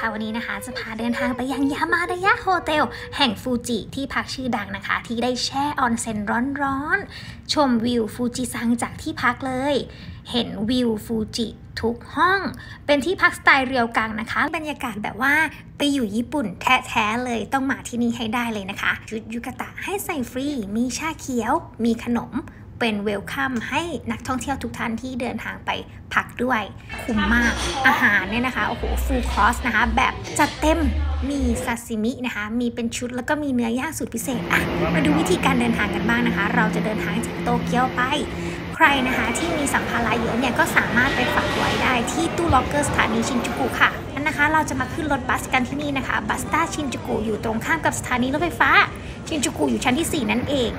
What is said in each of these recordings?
ค่ะวันนี้นะคะจะพาเดินทางไปยังยามารายะโฮเทลแห่งฟูจิที่พักชื่อดังนะคะที่ได้แช่ออนเซ็นร้อนๆชมวิวฟูจิซังจากที่พักเลยเห็นวิวฟูจิทุกห้องเป็นที่พักสไตล์เรียวกังนะคะบรรยากาศแบบว่าไปอยู่ญี่ปุ่นแท้ๆเลยต้องมาที่นี่ให้ได้เลยนะคะชุดยูกะตะให้ใส่ฟรีมีชาเขียวมีขนมเป็นเวลคัมให้นักท่องเที่ยวทุกท่านที่เดินทางไปพักด้วยคุ้มมากอาหารเนี่ยนะคะโอ้โหฟูลคอร์สนะคะแบบจัดเต็มมีซาซิมินะคะมีเป็นชุดแล้วก็มีเนื้อย่างสูตรพิเศษอ่ะมาดูวิธีการเดินทางกันบ้างนะคะเราจะเดินทางจากโตเกียวไปใครนะคะที่มีสัมภาระเยอะเนี่ยก็สามารถไปฝากไว้ได้ที่ตู้ล็อกเกอร์สถานีชินจูกุค่ะนะคะเราจะมาขึ้นรถบัสกันที่นี่นะคะบัสต้าชินจูกุอยู่ตรงข้ามกับสถานีรถไฟฟ้าชินจูกุอยู่ชั้นที่4นั่นเอง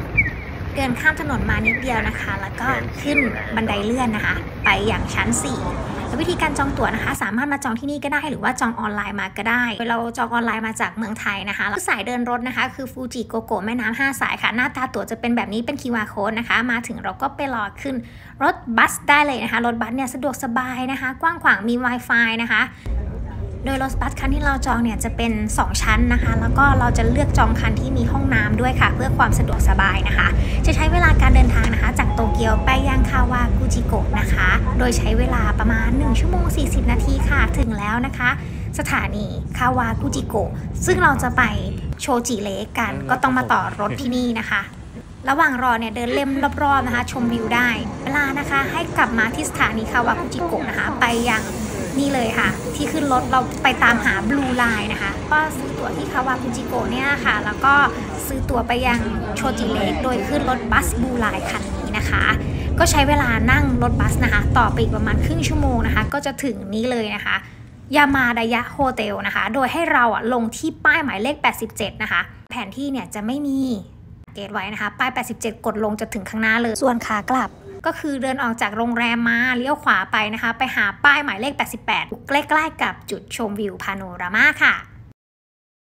เดินข้ามถนนมานิดเดียวนะคะแล้วก็ขึ้นบันไดเลื่อนนะคะไปอย่างชั้น4และวิธีการจองตั๋วนะคะสามารถมาจองที่นี่ก็ได้หรือว่าจองออนไลน์มาก็ได้เราจองออนไลน์มาจากเมืองไทยนะคะสายเดินรถนะคะคือฟูจิโกโกะแม่น้ำ5 สายค่ะหน้าตาตั๋วจะเป็นแบบนี้เป็นคิวอาร์โค้ดนะคะมาถึงเราก็ไปรอขึ้นรถบัสได้เลยนะคะรถบัสเนี่ยสะดวกสบายนะคะกว้างขวางมี Wi-Fi นะคะโดยรถบัสคันที่เราจองเนี่ยจะเป็น2ชั้นนะคะแล้วก็เราจะเลือกจองคันที่มีห้องน้ำด้วยค่ะเพื่อความสะดวกสบายนะคะจะใช้เวลาการเดินทางนะคะจากโตเกียวไปยังคาวากุจิโกะนะคะโดยใช้เวลาประมาณ1 ชั่วโมง 40 นาทีค่ะถึงแล้วนะคะสถานีคาวากุจิโกะซึ่งเราจะไปโชจิเละกันก็ต้องมาต่อรถที่นี่นะคะระหว่างรอเนี่ยเดินเล่มรอบๆนะคะชมวิวได้เวลานะคะให้กลับมาที่สถานีคาวากุจิโกะนะคะไปยังนี่เลยค่ะที่ขึ้นรถเราไปตามหาบลูไลน์นะคะก็ซื้อตั๋วที่คาวากุจิโกะเนี่ยค่ะแล้วก็ซื้อตั๋วไปยังโชจิเล็กโดยขึ้นรถบัสบลูไลน์คันนี้นะคะก็ใช้เวลานั่งรถบัสนะคะต่อไปอีกประมาณครึ่งชั่วโมงนะคะก็จะถึงนี้เลยนะคะยามารายะโฮเทลนะคะโดยให้เราอะลงที่ป้ายหมายเลข87นะคะแผนที่เนี่ยจะไม่มีเกตไว้นะคะป้าย87กดลงจะถึงข้างหน้าเลยส่วนขากลับก็คือเดินออกจากโรงแรมมาเลี้ยวขวาไปนะคะไปหาป้ายหมายเลข88ใกล้ๆกับจุดชมวิวพาโนรามาค่ะ